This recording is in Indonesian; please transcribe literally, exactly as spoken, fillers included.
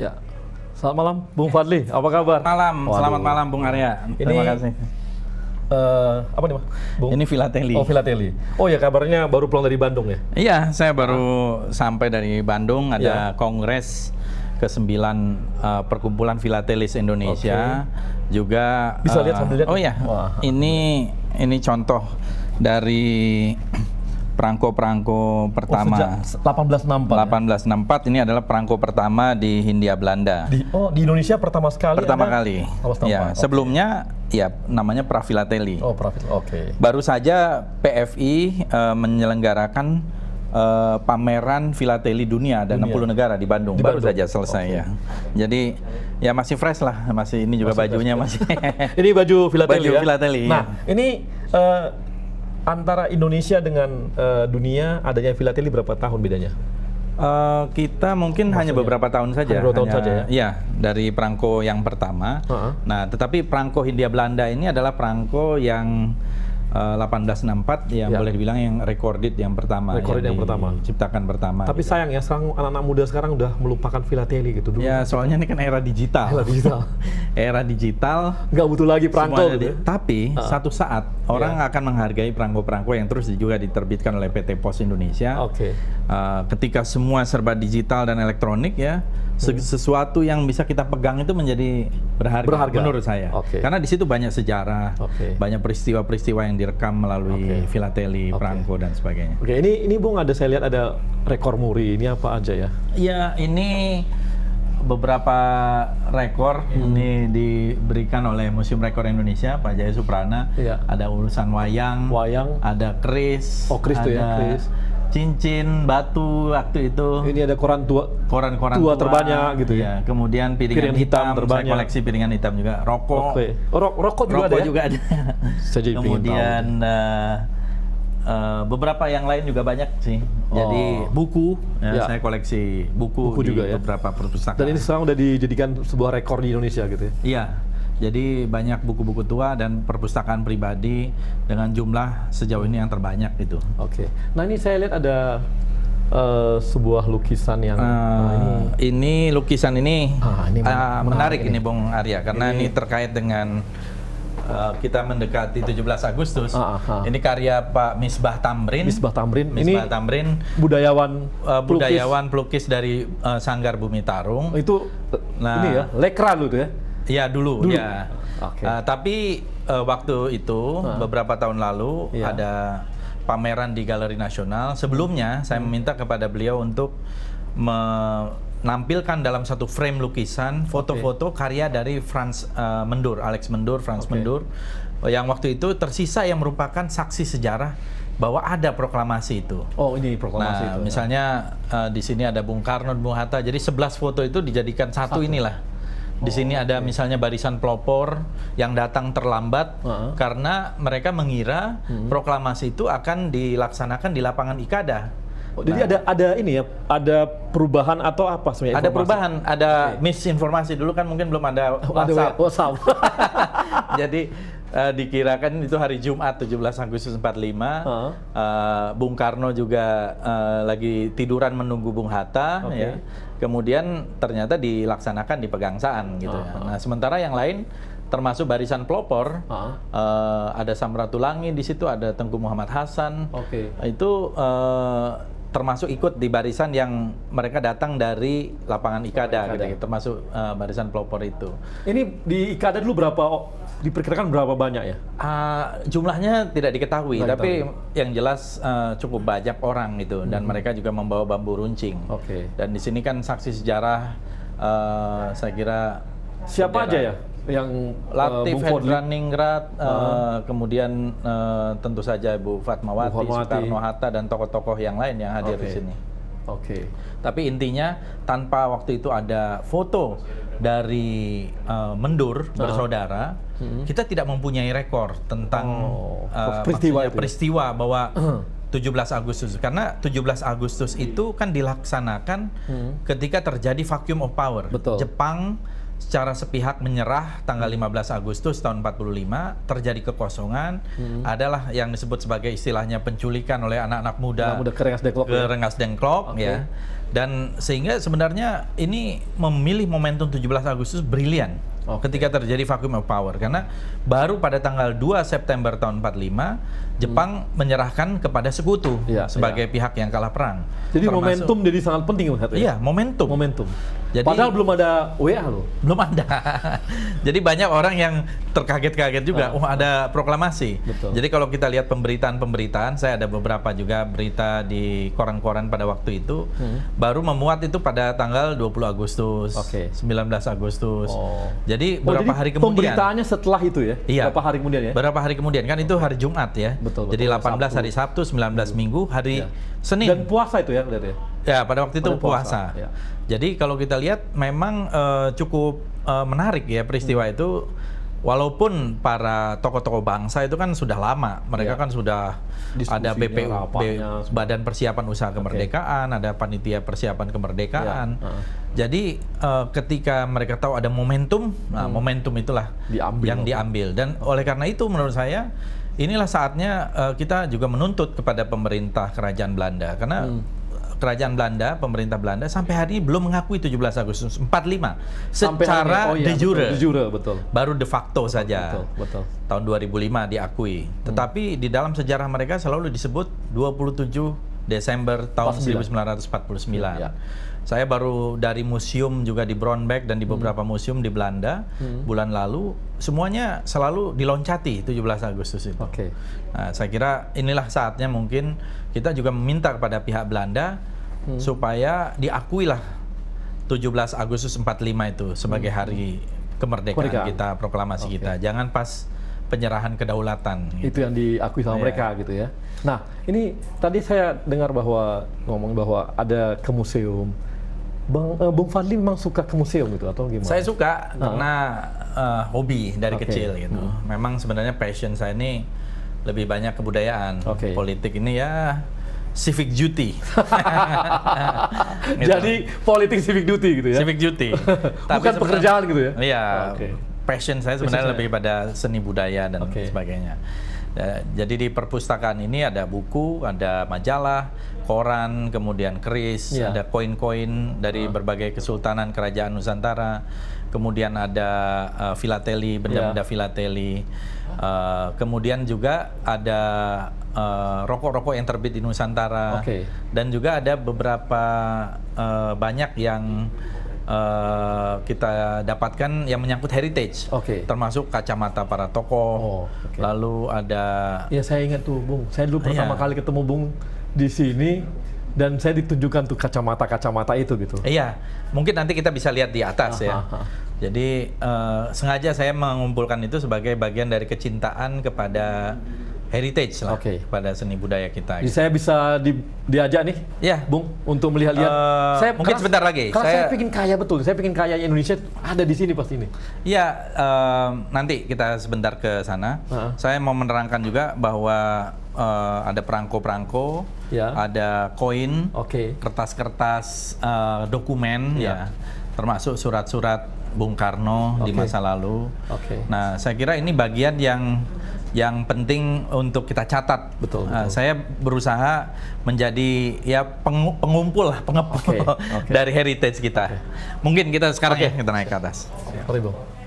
Ya. Selamat malam, Bung Fadli. Apa kabar? Malam. Waduh. Selamat malam, Bung Arya. Ini, terima kasih. Uh, apa nih, Bung? Ini Filateli. Oh, Filateli. Oh ya, kabarnya baru pulang dari Bandung ya? Iya, saya baru ah. sampai dari Bandung. Ada ya. Kongres ke sembilan uh, Perkumpulan Filatelis Indonesia. Okay. Juga. Bisa uh, lihat sambil lihat. Oh ya, wah. ini ini contoh dari perangko-perangko pertama. Oh, delapan belas enam puluh empat. delapan belas enam puluh empat ya? Ini adalah perangko pertama di Hindia Belanda. Di, oh, di Indonesia pertama sekali. Pertama ada? kali. Ya, okay. Sebelumnya ya namanya Prafilateli. Oh, Prafil. Oke. Okay. Baru saja P F I uh, menyelenggarakan uh, pameran filateli dunia ada dunia. enam puluh negara di Bandung. Di Bandung. Baru saja selesai okay. ya. Jadi ya masih fresh lah, masih ini juga masih bajunya fresh. masih. Ini baju filateli. Baju ya? Filateli. Nah, ya. ini uh, antara Indonesia dengan uh, dunia adanya filateli berapa tahun bedanya? Uh, kita mungkin Maksudnya? hanya beberapa tahun saja. Beberapa tahun hanya, saja ya? Iya, dari perangko yang pertama. Uh-huh. Nah, tetapi perangko Hindia Belanda ini adalah perangko yang uh, delapan belas enam puluh empat yang ya. boleh dibilang yang recorded yang pertama. Recorded yang, yang pertama. Ciptakan pertama. Tapi gitu. sayang ya, sekarang anak-anak muda sekarang udah melupakan filateli gitu. Dulu. Ya, soalnya ini kan era digital. Era digital. Era digital. Nggak butuh lagi perangko. Gitu. Tapi uh-huh. satu saat orang yeah. akan menghargai perangko-perangko yang terus juga diterbitkan oleh P T Pos Indonesia. Oke. Okay. Uh, ketika semua serba digital dan elektronik ya, se sesuatu yang bisa kita pegang itu menjadi berharga, berharga. menurut saya. Okay. Karena di situ banyak sejarah, okay. banyak peristiwa-peristiwa yang direkam melalui okay. filateli, okay. perangko dan sebagainya. Oke, okay. ini ini Bung ada saya lihat ada rekor muri. Ini apa aja ya? Ya, ini beberapa rekor hmm. ini diberikan oleh Museum Rekor Indonesia, Pak Jaya Suprana. Iya. Ada urusan wayang, wayang, ada keris, oh, keris ada tuh ya, keris. cincin, batu waktu itu. Ini ada koran tua, koran-koran tua, tua terbanyak gitu ya. ya. Kemudian piringan, piringan hitam, hitam terbanyak. Saya koleksi piringan hitam juga. Rokok, okay. oh, ro rokok juga rokok ada. Juga ada. Saya Kemudian uh, uh, beberapa yang lain juga banyak sih. Jadi oh. buku, ya, ya. saya koleksi buku, buku di juga, ya. beberapa perpustakaan. Dan ini sekarang udah dijadikan sebuah rekor di Indonesia gitu ya? Iya, jadi banyak buku-buku tua dan perpustakaan pribadi dengan jumlah sejauh ini yang terbanyak itu. Oke, okay. Nah ini saya lihat ada uh, sebuah lukisan yang... Uh, nah ini. ini lukisan ini, ah, ini menarik, uh, menarik ini Bung Arya, karena ini, ini terkait dengan... Uh, kita mendekati tujuh belas Agustus. Uh, uh, uh. Ini karya Pak Misbah Tamrin. Misbah Tamrin. Misbah ini Tamrin. Budayawan, uh, pelukis. budayawan pelukis dari uh, Sanggar Bumi Tarung. Itu, nah, ini ya, lekra dulu ya? Iya dulu. dulu. Ya. Okay. Uh, tapi uh, waktu itu uh. beberapa tahun lalu yeah. ada pameran di Galeri Nasional. Sebelumnya hmm. saya meminta kepada beliau untuk menampilkan dalam satu frame lukisan foto-foto okay. karya dari Franz uh, Mendur, Alex Mendur, Franz okay. Mendur, yang waktu itu tersisa yang merupakan saksi sejarah bahwa ada proklamasi itu. Oh, ini proklamasi nah, itu. Misalnya ya. uh, di sini ada Bung Karno, Bung Hatta. Jadi sebelas foto itu dijadikan satu, satu. inilah. Di oh, sini ada okay. misalnya barisan pelopor yang datang terlambat uh-huh. karena mereka mengira hmm. proklamasi itu akan dilaksanakan di lapangan Ikada. Oh, nah. Jadi ada ada ini ya, ada perubahan atau apa sebenarnya? Ada perubahan, ada okay. misinformasi. Dulu kan mungkin belum ada WhatsApp. WhatsApp. Jadi uh, dikirakan itu hari Jumat tujuh belas Agustus empat puluh lima. Uh-huh. uh, Bung Karno juga uh, lagi tiduran menunggu Bung Hatta. Okay. Ya. Kemudian ternyata dilaksanakan di Pegangsaan gitu. Uh-huh. ya. Nah sementara yang lain termasuk barisan pelopor, uh-huh. uh, ada Samratulangi di situ, ada Tengku Muhammad Hasan. Okay. Itu uh, termasuk ikut di barisan yang mereka datang dari lapangan Ikada, Ikada. Gitu, termasuk uh, barisan pelopor itu. Ini di Ikada dulu berapa, oh, diperkirakan berapa banyak ya? Uh, jumlahnya tidak diketahui, tidak tapi diketahui. yang jelas uh, cukup banyak orang gitu, hmm. dan mereka juga membawa bambu runcing. Oke. Okay. Dan di sini kan saksi sejarah, uh, saya kira siapa sejarah. aja ya? Yang Latif, Hendra Ningrat, uh, uh, kemudian uh, tentu saja Ibu Fatmawati, Soekarno Hatta dan tokoh-tokoh yang lain yang hadir okay. di sini. Oke. Okay. Tapi intinya tanpa waktu itu ada foto dari uh, Mendur uh. bersaudara, hmm. kita tidak mempunyai rekor tentang oh. uh, peristiwa, peristiwa bahwa tujuh belas Agustus, karena tujuh belas Agustus itu kan dilaksanakan hmm. ketika terjadi vacuum of power. Betul. Jepang secara sepihak menyerah tanggal lima belas Agustus tahun empat puluh lima, terjadi kekosongan, hmm. adalah yang disebut sebagai istilahnya penculikan oleh anak-anak muda, anak muda ke Rengas Dengklok, ke Rengas Dengklok ya. Okay. ya. Dan sehingga sebenarnya ini memilih momentum tujuh belas Agustus brilian. Okay. Ketika terjadi vacuum of power, karena baru pada tanggal dua September tahun empat puluh lima Jepang hmm. menyerahkan kepada sekutu ya, sebagai ya. pihak yang kalah perang. Jadi termasuk, momentum jadi sangat penting ya? Iya, momentum. Momentum. Jadi, padahal belum ada W A loh. Belum ada. Jadi banyak orang yang terkaget-kaget juga, oh, oh ada proklamasi. Betul. Jadi kalau kita lihat pemberitaan-pemberitaan, saya ada beberapa juga berita di koran-koran pada waktu itu, hmm. baru memuat itu pada tanggal dua puluh Agustus, okay. sembilan belas Agustus. Oh. Jadi Jadi oh, berapa jadi hari kemudian? Pemberitaannya setelah itu ya? Iya. Berapa hari kemudian ya? Berapa hari kemudian, kan itu hari Jumat ya? Betul, betul. Jadi delapan belas Sabtu. Hari Sabtu, sembilan belas Minggu, hari ya. Senin. Dan puasa itu ya? Lihat ya? Ya, pada waktu itu pada puasa. puasa. Ya. Jadi kalau kita lihat memang uh, cukup uh, menarik ya peristiwa hmm. itu. Walaupun para tokoh-tokoh bangsa itu kan sudah lama, mereka ya. kan sudah ada B P U, apanya, Badan Persiapan Usaha Kemerdekaan, okay. ada Panitia Persiapan Kemerdekaan. Ya. Uh. Jadi uh, ketika mereka tahu ada momentum, hmm. nah, momentum itulah diambil, yang okay. diambil. Dan oleh karena itu menurut saya, inilah saatnya uh, kita juga menuntut kepada pemerintah Kerajaan Belanda. Karena hmm. Kerajaan Belanda, pemerintah Belanda sampai hari ini belum mengakui tujuh belas Agustus empat puluh lima secara oh iya, de jure. Betul, de jure betul. Baru de facto betul, saja. Betul, betul. Tahun dua ribu lima diakui. Hmm. Tetapi di dalam sejarah mereka selalu disebut dua puluh tujuh Desember tahun seribu sembilan ratus empat puluh sembilan. Ya. Saya baru dari museum juga di Bronbeek dan di beberapa hmm. museum di Belanda hmm. bulan lalu, semuanya selalu diloncati tujuh belas Agustus itu. Okay. Nah, saya kira inilah saatnya mungkin kita juga meminta kepada pihak Belanda hmm. supaya diakuilah tujuh belas Agustus empat puluh lima itu sebagai hari kemerdekaan, kemerdekaan. kita, proklamasi okay. kita. Jangan pas penyerahan kedaulatan. Gitu. Itu yang diakui sama yeah. mereka gitu ya. Nah, ini tadi saya dengar bahwa ngomong bahwa ada ke museum. Bang, uh, Bung Fadli memang suka ke museum gitu atau gimana? Saya suka uh. karena uh, hobi dari okay. kecil gitu. Hmm. Memang sebenarnya passion saya ini lebih banyak kebudayaan, okay. politik ini ya civic duty. Gitu. Jadi politik civic duty gitu ya? Civic duty. Tapi bukan pekerjaan gitu ya? Iya, okay. passion saya sebenarnya passion lebih saya. pada seni budaya dan okay. sebagainya. Ya, jadi di perpustakaan ini ada buku, ada majalah, koran, kemudian keris, yeah. ada koin-koin dari uh. berbagai kesultanan kerajaan Nusantara, kemudian ada uh, filateli, benda-benda yeah. filateli, uh, kemudian juga ada rokok-rokok uh, yang terbit di Nusantara, okay. dan juga ada beberapa uh, banyak yang Uh, kita dapatkan yang menyangkut heritage, okay. termasuk kacamata para tokoh, oh, okay. lalu ada... Ya saya ingat tuh Bung, saya dulu pertama yeah. kali ketemu Bung di sini dan saya ditunjukkan tuh kacamata-kacamata itu gitu. Iya, yeah. mungkin nanti kita bisa lihat di atas aha, ya. Aha. Jadi uh, sengaja saya mengumpulkan itu sebagai bagian dari kecintaan kepada heritage lah, okay. pada seni budaya kita. Jadi gitu. Saya bisa di, diajak nih, yeah. Bung, untuk melihat-lihat. Uh, saya mungkin keras, sebentar lagi. Karena saya, saya pingin kaya betul, saya pingin kaya Indonesia ada di sini pasti ini. Iya, uh, nanti kita sebentar ke sana. Uh-huh. Saya mau menerangkan juga bahwa uh, ada perangko-perangko, yeah. ada koin, okay. kertas-kertas uh, dokumen, yeah. ya, termasuk surat-surat Bung Karno okay. di masa lalu. Okay. Nah, saya kira ini bagian yang yang penting untuk kita catat. Betul. Uh, betul. Saya berusaha menjadi ya peng, pengumpul lah, pengepul okay, okay. dari heritage kita. Okay. Mungkin kita sekarang okay. ya kita naik ke atas. Terima kasih.